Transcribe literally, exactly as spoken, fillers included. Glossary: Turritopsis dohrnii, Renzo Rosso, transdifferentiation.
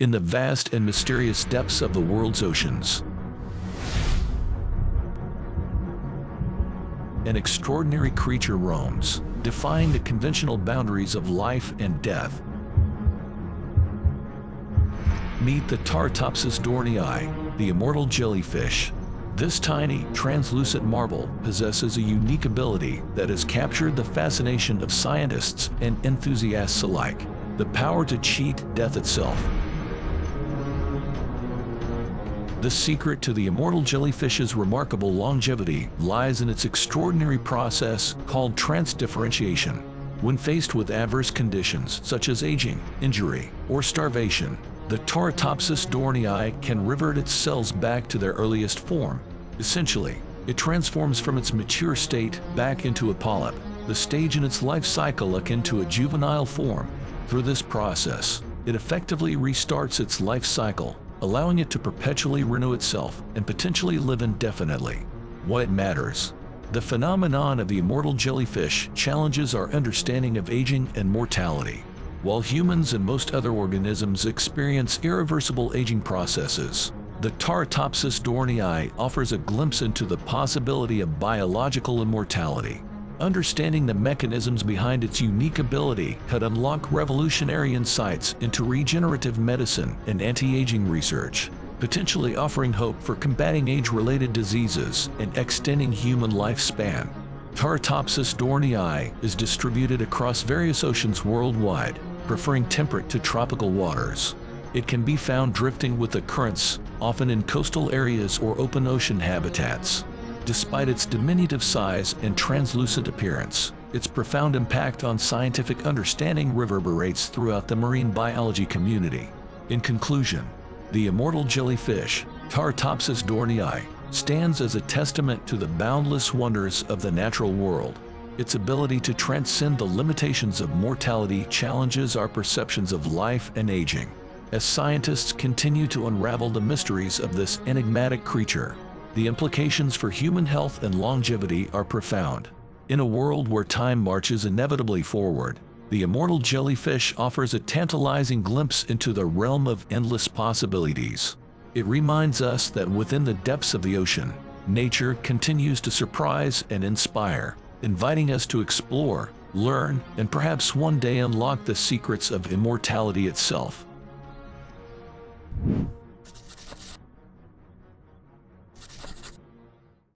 in the vast and mysterious depths of the world's oceans. An extraordinary creature roams, defying the conventional boundaries of life and death. Meet the Turritopsis dohrnii, the immortal jellyfish. This tiny, translucent marble possesses a unique ability that has captured the fascination of scientists and enthusiasts alike: the power to cheat death itself. The secret to the immortal jellyfish's remarkable longevity lies in its extraordinary process called transdifferentiation. When faced with adverse conditions such as aging, injury, or starvation, the Turritopsis dohrnii can revert its cells back to their earliest form. Essentially, it transforms from its mature state back into a polyp, the stage in its life cycle akin to a juvenile form. Through this process, it effectively restarts its life cycle, allowing it to perpetually renew itself and potentially live indefinitely. Why it matters. The phenomenon of the immortal jellyfish challenges our understanding of aging and mortality. While humans and most other organisms experience irreversible aging processes, the Turritopsis dohrnii offers a glimpse into the possibility of biological immortality. Understanding the mechanisms behind its unique ability could unlock revolutionary insights into regenerative medicine and anti-aging research, potentially offering hope for combating age-related diseases and extending human lifespan. Turritopsis dohrnii is distributed across various oceans worldwide, preferring temperate to tropical waters. It can be found drifting with the currents, often in coastal areas or open ocean habitats. Despite its diminutive size and translucent appearance, its profound impact on scientific understanding reverberates throughout the marine biology community. In conclusion, the immortal jellyfish, Turritopsis dohrnii, stands as a testament to the boundless wonders of the natural world. Its ability to transcend the limitations of mortality challenges our perceptions of life and aging. As scientists continue to unravel the mysteries of this enigmatic creature, the implications for human health and longevity are profound. In a world where time marches inevitably forward, the immortal jellyfish offers a tantalizing glimpse into the realm of endless possibilities. It reminds us that within the depths of the ocean, nature continues to surprise and inspire, inviting us to explore, learn, and perhaps one day unlock the secrets of immortality itself.